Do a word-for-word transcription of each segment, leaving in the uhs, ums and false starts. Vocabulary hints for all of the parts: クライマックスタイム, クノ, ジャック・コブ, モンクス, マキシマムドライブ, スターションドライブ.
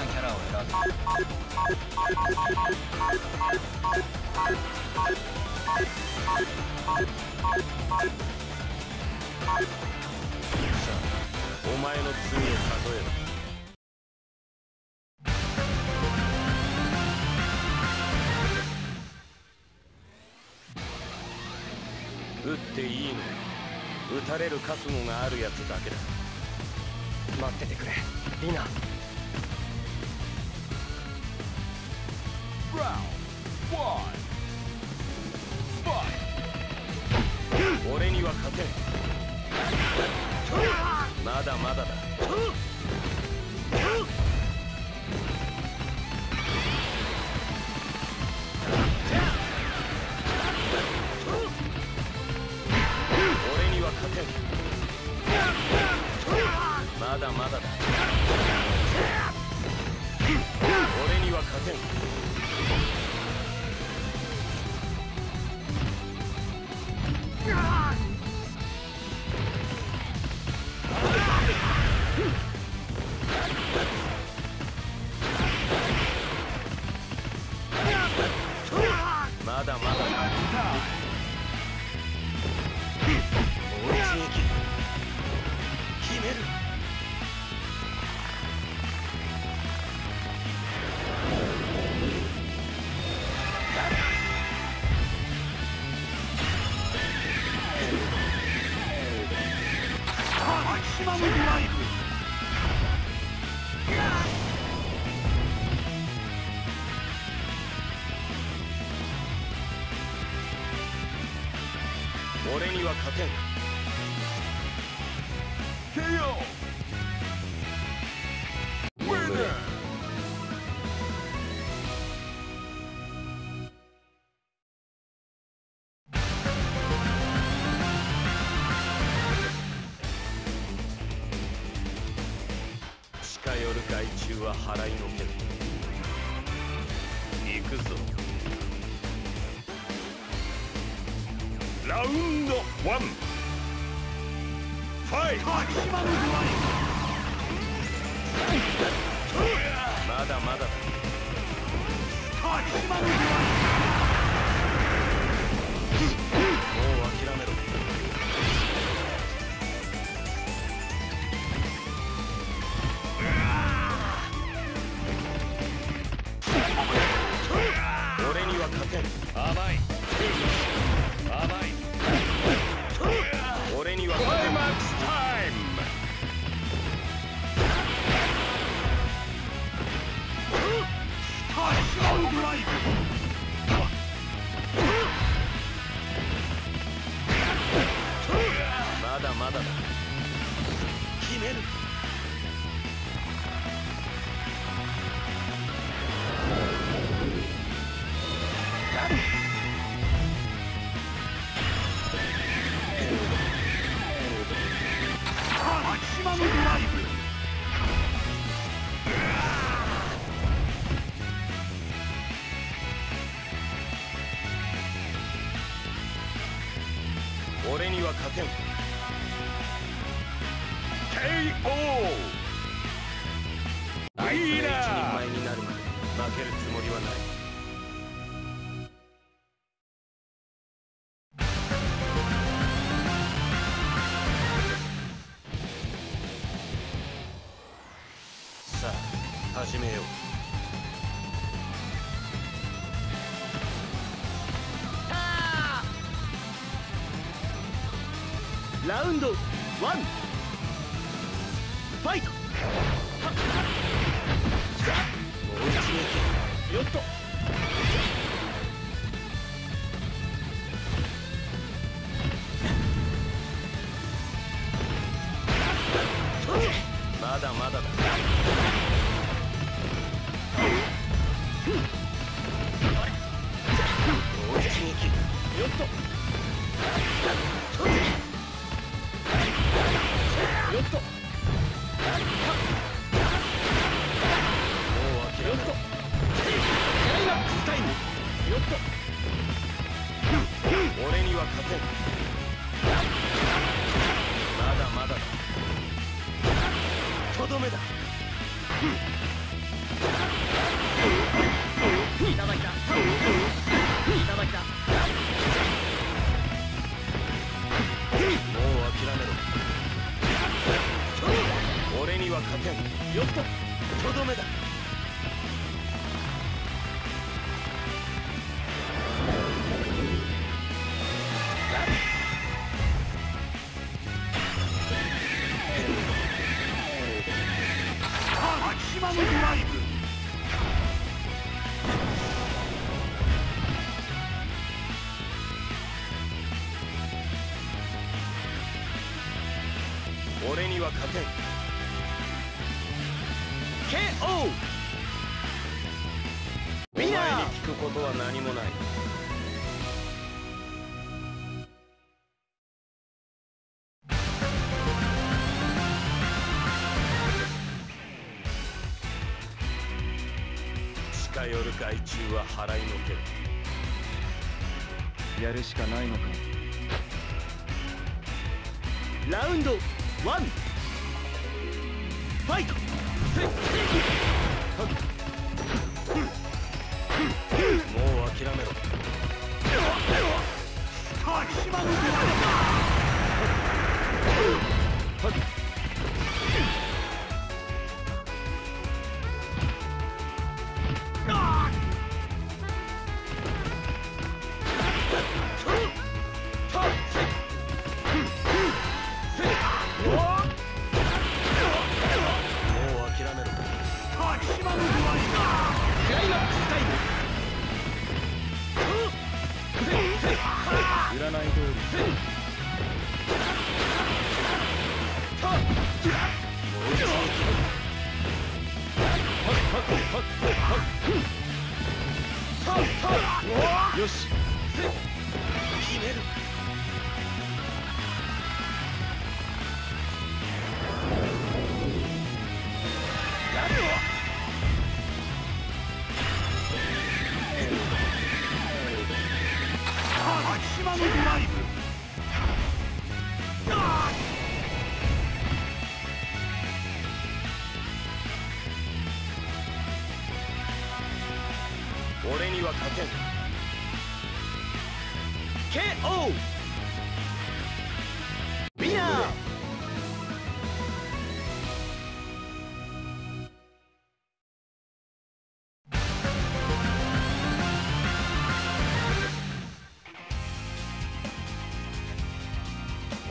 なキャラを選ぶ。お前の罪を数えろ。撃っていいのは撃たれる覚悟があるやつだけだ。待っててくれリナ。俺には勝てん。まだまだだ。俺には勝てん。まだまだだ。俺には勝てん。まだまだ決める。マキシマムドライブ。俺には勝てん。近寄る害虫は払いのける。行くぞ。ラウンドワン、ファイト。まだまだもう諦めろ。俺には勝てん。甘い甘い。俺にはクライマックスタイム。スターションドライブ。まだまだだ。決める。マキシマムドライブ。俺には勝てん。 ケーオー。 いいな。一人前になるまで負けるつもりはない。始めよう。ラウンドワン、ファイト。もう一撃。よっと。まだまだだ。よっと。よっと。よっと。クライマックスタイム。よっと。俺には勝てん。まだまだだ。とどめだ。いただきだいただきだ。もう諦めろ。俺には勝てん。よっと、とどめだ。俺には勝てん。 ケーオー。 お前に聞くことは何もない。近寄る害虫は払いのけだ。やるしかないのか。ラウンドワン、ファイト。もう諦めろ。よし、決める。島のドライブ。俺には勝てん。 ケーオー。 ビナー。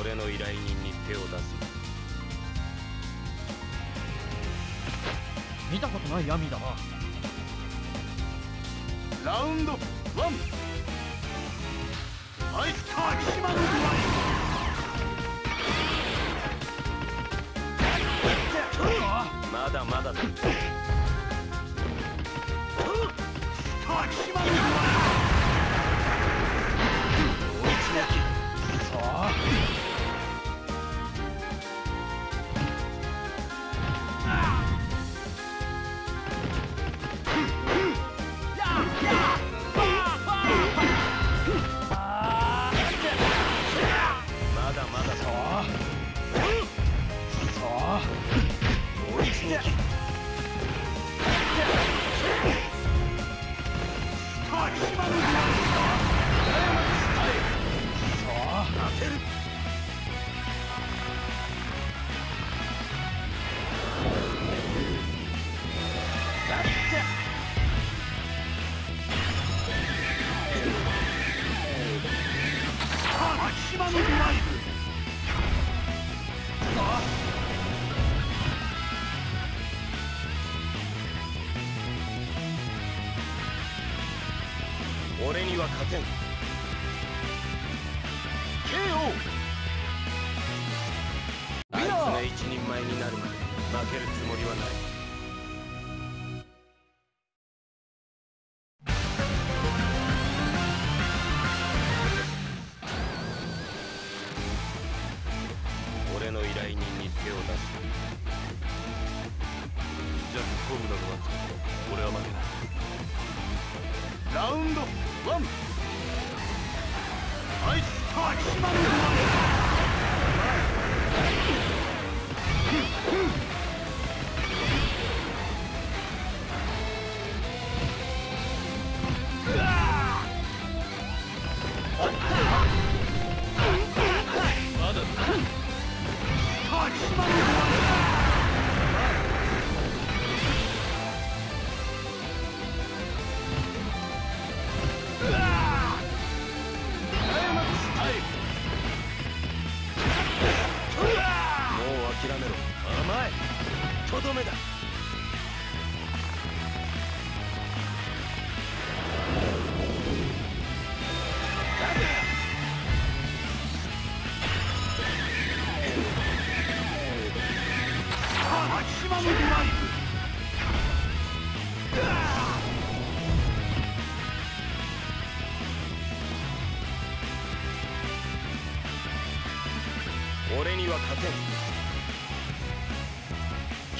俺の依頼人に手を出す。見たことない闇だな。ラウンドワン、アイスター島のドライブ。まだまだだ。俺には勝てん。 ケーオー。 あいつが一人前になるまで負けるつもりはない。俺の依頼人に手を出す。ジャック・コブなどは俺は負けない。ラウンドワン、アイスター島のドライブ。とどめだ。俺には勝てん。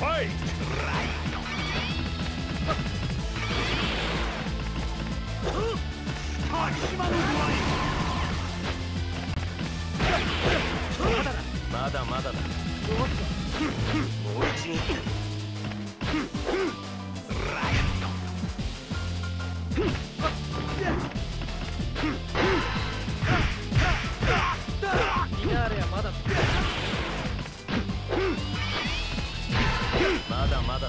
ァイト。ライトまだまだだ。もう一撃。ライトまだまだだ。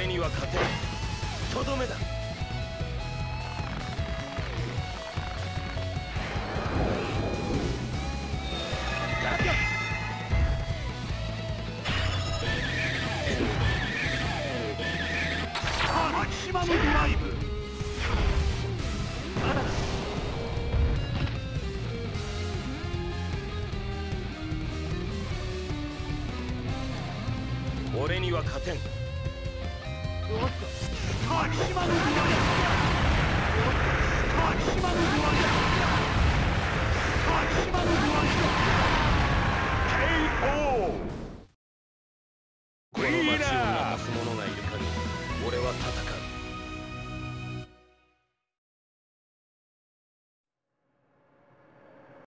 俺には勝てない。とどめだ。マキシマムドライブ。まだだ。俺には勝てん。マキシマムドライブ。マキシマムドライブ。ケーオー。この街を泣かす者がいる限り、俺は戦う。